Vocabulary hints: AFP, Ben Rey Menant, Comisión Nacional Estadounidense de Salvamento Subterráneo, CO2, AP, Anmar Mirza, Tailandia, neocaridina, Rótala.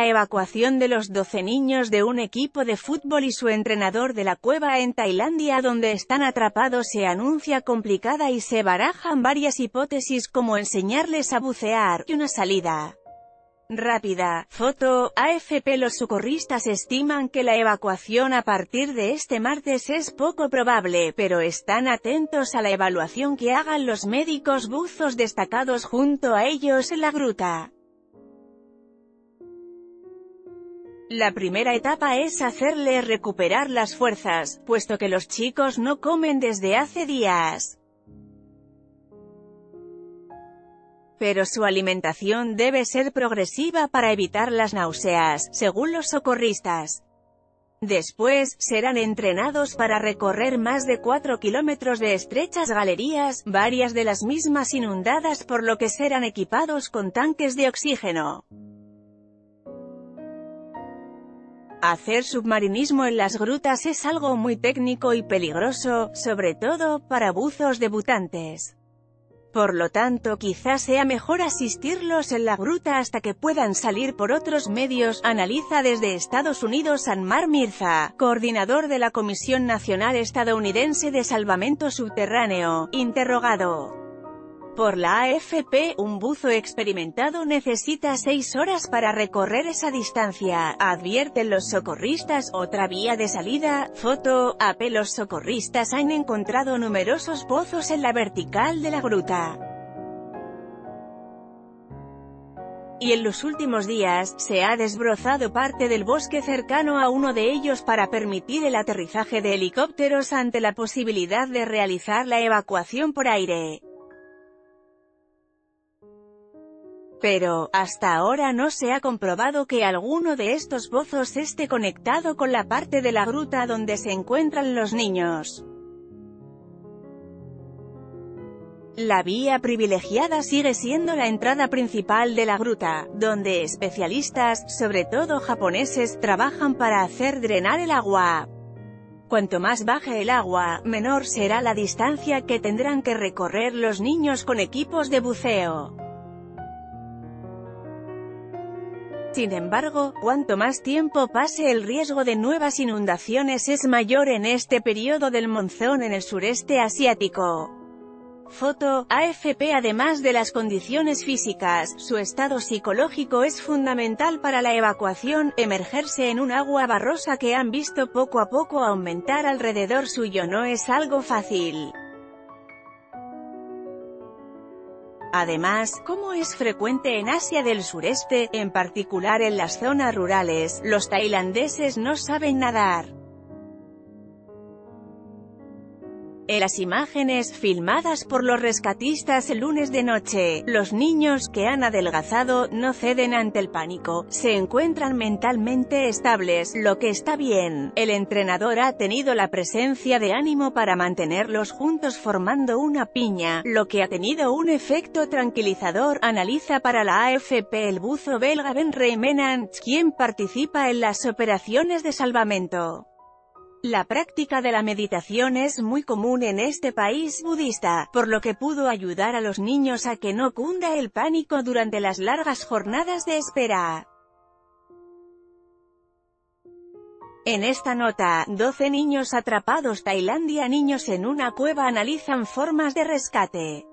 la evacuación de los 12 niños de un equipo de fútbol y su entrenador de la cueva en Tailandia donde están atrapados se anuncia complicada y se barajan varias hipótesis como enseñarles a bucear, y una salida rápida. Foto, AFP. Los socorristas estiman que la evacuación a partir de este martes es poco probable, pero están atentos a la evaluación que hagan los médicos buzos destacados junto a ellos en la gruta. La primera etapa es hacerle recuperar las fuerzas, puesto que los chicos no comen desde hace días. Pero su alimentación debe ser progresiva para evitar las náuseas, según los socorristas. Después, serán entrenados para recorrer más de 4 kilómetros de estrechas galerías, varias de las mismas inundadas por lo que serán equipados con tanques de oxígeno. Hacer submarinismo en las grutas es algo muy técnico y peligroso, sobre todo para buzos debutantes. Por lo tanto, quizás sea mejor asistirlos en la gruta hasta que puedan salir por otros medios, analiza desde Estados Unidos Anmar Mirza, coordinador de la Comisión Nacional Estadounidense de Salvamento Subterráneo, interrogado por la AFP. Un buzo experimentado necesita 6 horas para recorrer esa distancia, advierten los socorristas. Otra vía de salida. Foto, AP. Los socorristas han encontrado numerosos pozos en la vertical de la gruta. Y en los últimos días, se ha desbrozado parte del bosque cercano a uno de ellos para permitir el aterrizaje de helicópteros ante la posibilidad de realizar la evacuación por aire. Pero, hasta ahora no se ha comprobado que alguno de estos pozos esté conectado con la parte de la gruta donde se encuentran los niños. La vía privilegiada sigue siendo la entrada principal de la gruta, donde especialistas, sobre todo japoneses, trabajan para hacer drenar el agua. Cuanto más baje el agua, menor será la distancia que tendrán que recorrer los niños con equipos de buceo. Sin embargo, cuanto más tiempo pase, el riesgo de nuevas inundaciones es mayor en este periodo del monzón en el sureste asiático. Foto, AFP. Además de las condiciones físicas, su estado psicológico es fundamental para la evacuación. Emergerse en un agua barrosa que han visto poco a poco aumentar alrededor suyo no es algo fácil. Además, como es frecuente en Asia del sureste, en particular en las zonas rurales, los tailandeses no saben nadar. En las imágenes filmadas por los rescatistas el lunes de noche, los niños que han adelgazado no ceden ante el pánico, se encuentran mentalmente estables, lo que está bien. El entrenador ha tenido la presencia de ánimo para mantenerlos juntos formando una piña, lo que ha tenido un efecto tranquilizador, analiza para la AFP el buzo belga Ben Rey Menant, quien participa en las operaciones de salvamento. La práctica de la meditación es muy común en este país budista, por lo que pudo ayudar a los niños a que no cunda el pánico durante las largas jornadas de espera. En esta nota, 12 niños atrapados. Tailandia. Niños en una cueva analizan formas de rescate.